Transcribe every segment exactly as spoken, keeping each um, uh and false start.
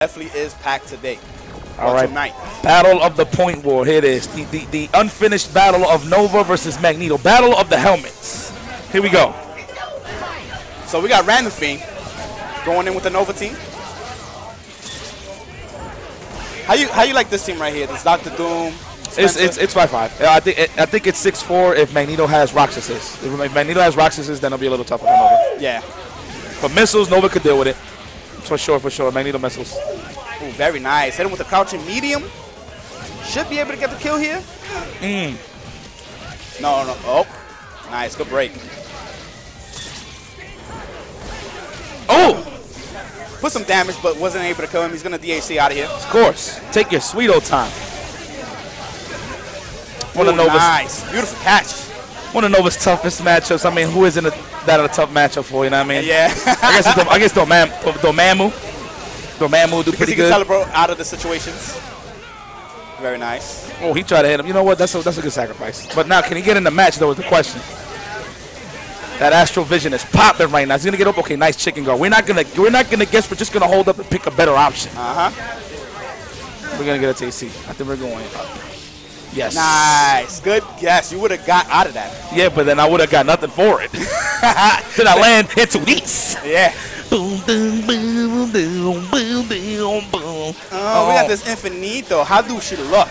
Definitely is packed today. All right, tonight. Battle of the Point War. Here it is. The, the, the unfinished battle of Nova versus Magneto. Battle of the Helmets. Here we go. So we got Random Fiend going in with the Nova team. How you how you like this team right here? This Doctor Doom. Spencer? It's it's it's five five. I think it, I think it's six four if Magneto has Roxases. If Magneto has Roxases, then it'll be a little tougher for Nova. Yeah. But missiles, Nova could deal with it. For sure, for sure. Magneto missiles. Ooh, very nice. Hit him with a crouching medium. Should be able to get the kill here. Mm. No, no. Oh, nice. Good break. Oh! Put some damage, but wasn't able to kill him. He's going to D H C out of here. Of course. Take your sweet old time. One Ooh, of Nova's. Nice. Beautiful catch. One of Nova's toughest matchups. I mean, who isn't a, that a tough matchup for, you know what I mean? Yeah. I guess it's the, I guess Dormammu. Dormammu do pretty good. Because he can teleport out of the situations. Very nice. Oh, he tried to hit him. You know what? That's a, that's a good sacrifice. But now, can he get in the match, though, is the question. That Astral Vision is popping right now. He's going to get up. Okay, nice chicken guard. We're not going to we're not gonna guess. We're just going to hold up and pick a better option. Uh-huh. We're going to get a T C. I think we're going up. Yes. Nice. Good guess. You would have got out of that. Yeah, but then I would have got nothing for it. Then I land into these. Yeah. Boom, boom, boom, boom, boom, boom, boom. Oh, oh, we got this Infinito. How do she look?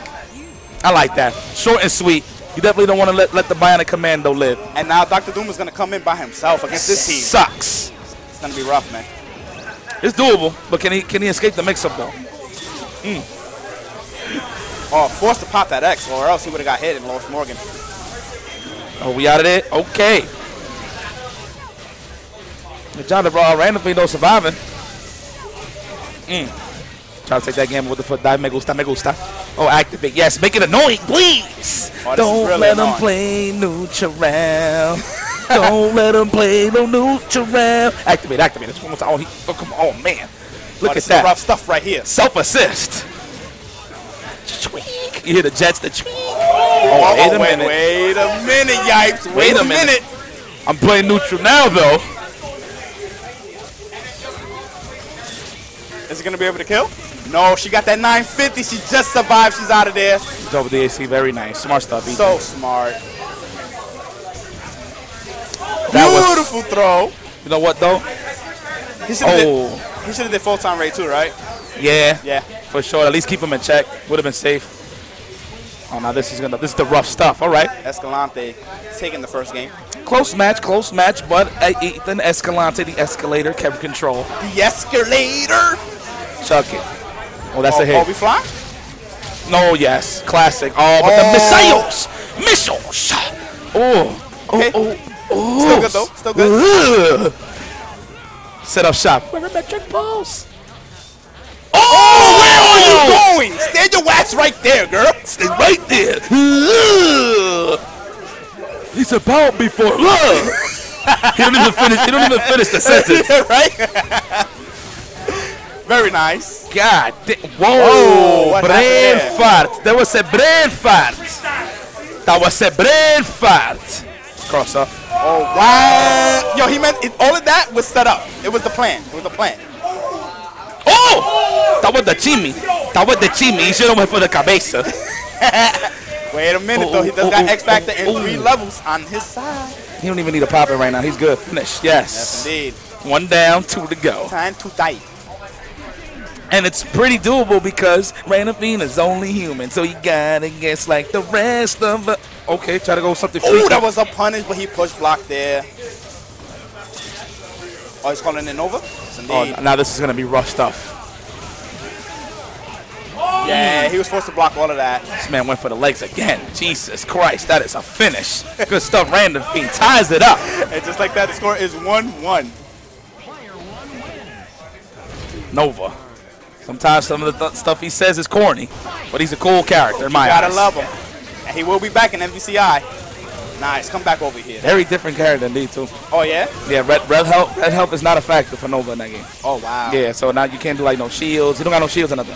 I like that. Short and sweet. You definitely don't want to let, let the Bionic Commando live. And now Doctor Doom is going to come in by himself against this team. Sucks. It's going to be rough, man. It's doable, but can he can he escape the mix-up, though? Mm. Oh, forced to pop that X, or else he would have got hit and lost Morgan. Oh, we out of there? Okay. John DeBraw randomly no surviving. Mm. Trying to take that gamble with the foot dive. Me gusta, me gusta. Oh, activate. Yes, make it annoying, please. Oh, Don't really let annoying. him play neutral. Don't let him play no neutral. Activate, activate. It's one more time. Oh, he, oh, come on, man. Look oh, at that. Rough stuff right here. Self-assist. Tweak. You hear the Jets, the tweak. Oh, oh, wait, oh a wait, wait a minute, yipes. Wait, wait a minute. minute. I'm playing neutral now, though. Is it going to be able to kill? No, she got that nine fifty. She just survived. She's out of there. Double D A C. Very nice. Smart stuff. Ethan. So smart. That Beautiful was, throw. You know what, though? He should have oh. did, did full-time raid, too, right? Yeah. Yeah. For sure. At least keep him in check. Would have been safe. Oh, now this is gonna. This is the rough stuff. All right. Escalante taking the first game. Close match, close match, but Ethan Escalante, the escalator, kept control. The escalator. Chuck it. Oh, that's oh, a hit. Oh, we fly? No, yes. Classic. Oh, but oh. the missiles. Missiles. Oh. Oh, okay. oh, oh. Still good, though. Still good. Ugh. Set up shop. Parametric balls. Oh, oh, where are you going? Stand your wax right there, girl. Stay right there. Ugh. He's about before. he, don't even finish, he don't even finish the sentence. Right? Very nice. God damn. Whoa. Whoa brain fart. There was a brain fart. That was a brain fart. Cross up. Oh, wow. Yo, he meant it, all of that was set up. It was the plan. It was the plan. Oh! That was the Jimmy. That was the Jimmy. He should have went for the cabeza. Wait a minute, oh, though. He does oh, got oh, X Factor oh, in oh. three levels on his side. He don't even need a pop in right now. He's good. Finish. Yes. Yes, indeed. One down, two to go. Time to die. And it's pretty doable because Random Fiend is only human, so you gotta guess like the rest of the... Okay, try to go something free. Oh, that was a punish, but he push blocked there. Oh, he's calling it over? Oh, now this is going to be rough stuff. Yeah, he was supposed to block all of that. This man went for the legs again. Jesus Christ, that is a finish. Good stuff, Random Fiend. Ties it up. And just like that, the score is one one. Nova. Sometimes some of the th stuff he says is corny, but he's a cool character in my eyes. You gotta love him. And he will be back in M V C I. Nice, come back over here. Very different character indeed, too. Oh, yeah? Yeah, red, red, help, red help is not a factor for Nova in that game. Oh, wow. Yeah, so now you can't do, like, no shields. You don't got no shields or nothing.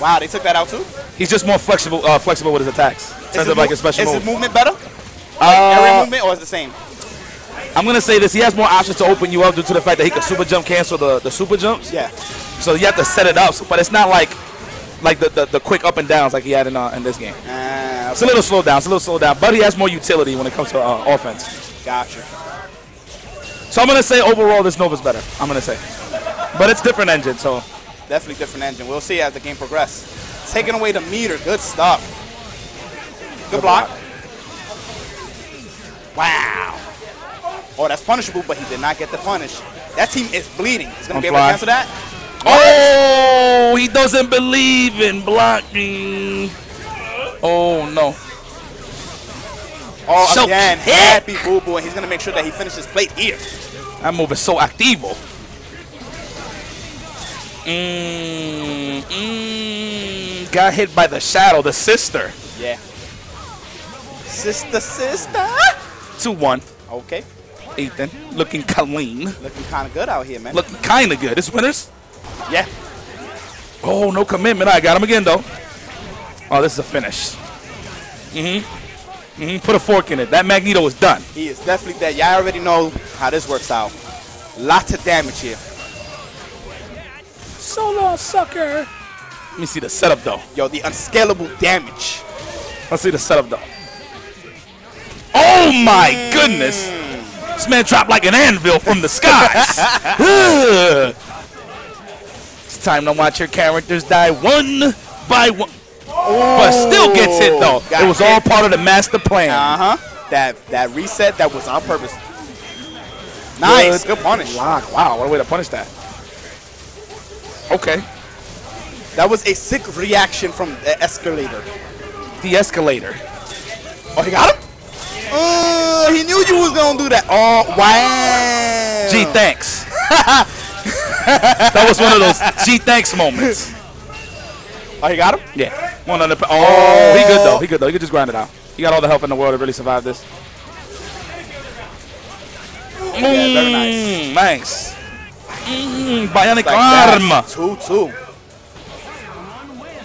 Wow, they took that out, too? He's just more flexible uh, flexible with his attacks. Turns up like a special move. Is his movement better? Like, uh, every movement, or is it the same? I'm going to say this. He has more options to open you up due to the fact that he can super jump cancel the, the super jumps. Yeah. So you have to set it up, so, but it's not like like the, the, the quick up and downs like he had in, uh, in this game. Uh, okay. It's a little slow down, it's a little slow down, but he has more utility when it comes to uh, offense. Gotcha. So I'm going to say overall this Nova's better, I'm going to say. But it's different engine, so. Definitely different engine. We'll see as the game progresses. Taking away the meter, good stuff. Good, good block. block. Wow. Oh, that's punishable, but he did not get the punish. That team is bleeding. He's going to be able to cancel that. Oh, he doesn't believe in blocking. Oh, no. Oh, so again, hit. Happy boo-boo, and he's going to make sure that he finishes plate here. That move is so activo. Mm, mm, got hit by the shadow, the sister. Yeah. Sister, sister. two one. Okay. Ethan, looking clean. Looking kind of good out here, man. Looking kind of good. It's winners? Yeah. Oh, no commitment. I got him again, though. Oh, this is a finish. Mm-hmm. Mm-hmm. Put a fork in it. That Magneto is done. He is definitely dead. Y'all already know how this works out. Lots of damage here. So long, sucker. Let me see the setup, though. Yo, the unscalable damage. Let's see the setup, though. Oh, my mm. goodness. This man dropped like an anvil from the skies. It's time to watch your characters die one by one. Oh, but still gets hit, though. It was hit. All part of the master plan. Uh-huh. That, that reset, that was on purpose. Nice. Good, Good punish. Lock. Wow, what a way to punish that. Okay. That was a sick reaction from the escalator. The escalator. Oh, he got him? Oh, he knew you was going to do that. Oh, wow. Gee, thanks. That was one of those gee, thanks moments. Oh, he got him? Yeah. One on the, oh, oh, he good, though. He good, though. He could just grind it out. He got all the help in the world to really survive this. Mm, yeah, very nice. Nice. Mm, Bionic Karma. two two.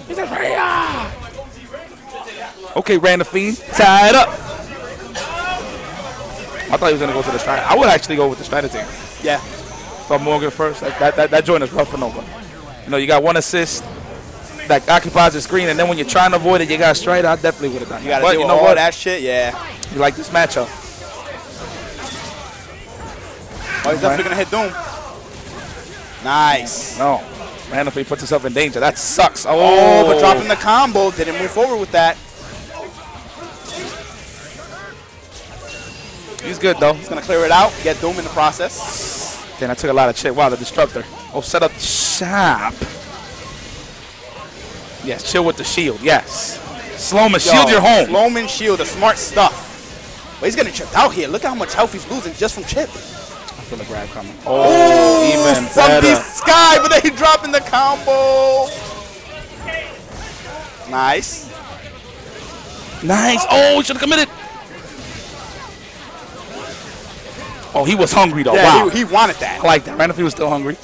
He's like, okay, Random Fiend. Tie it up. I thought he was going to go to the Strider. I would actually go with the Strider team. Yeah. So Morgan first. Like that, that, that joint is rough for Nova. You know, you got one assist that occupies the screen, and then when you're trying to avoid it, you got Strider. I definitely would have done that. You got to do you know all what? that shit, yeah. You like this matchup. Oh, he's definitely going to hit Doom. Nice. No. Man, if he puts himself in danger, that sucks. Oh, oh, but dropping the combo. Didn't move forward with that. He's good, though. He's going to clear it out. Get Doom in the process. Then I took a lot of shit. Wow, the Disruptor. Oh, set up shop. Yes, chill with the shield. Yes. Slowman, shield your home. Slowman, shield. The smart stuff. But he's getting chipped out here. Look how much health he's losing just from chip. I feel a grab coming. Oh, Ooh, even from better. the sky, but then he's dropping the combo. Nice. Nice. Oh, he should have committed. Oh, he was hungry, though. Yeah, wow. He, he wanted that. I like that. Right if he was still hungry.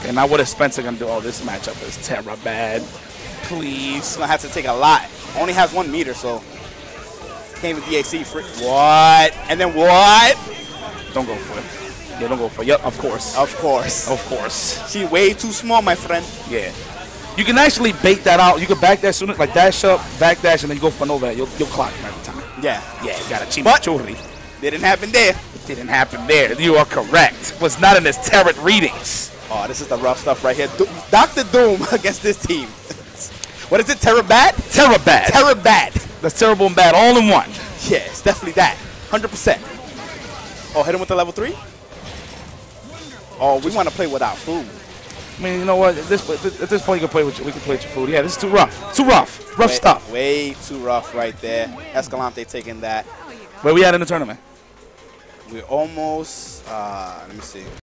Okay, now what is Spencer going to do? Oh, this matchup is Terra bad. Please. Going to have to take a lot. Only has one meter, so. Can't even D A C free. What? And then what? Don't go for it. Yeah, don't go for it. Yep, of course. Of course. Of course. She way too small, my friend. Yeah. You can actually bait that out. You can back dash, like dash up, back dash, and then you go for an overhead. You'll, you'll clock him every time. Yeah. Yeah, you got a cheap maturity. Didn't happen there. It didn't happen there. You are correct. It was not in his tarot readings. Oh, this is the rough stuff right here. Do Doctor Doom against this team. What is it? Terra bad? Terra bad. Terra bad. That's terrible and bad all in one. Yeah, it's definitely that. one hundred percent. Oh, hit him with the level three? Oh, we want to play without food. I mean, you know what? At this, at this point, you can play with your, we can play with your food. Yeah, this is too rough. Too rough. Rough way, stuff. Way too rough right there. Escalante taking that. Where we at in the tournament? We're almost, uh, let me see.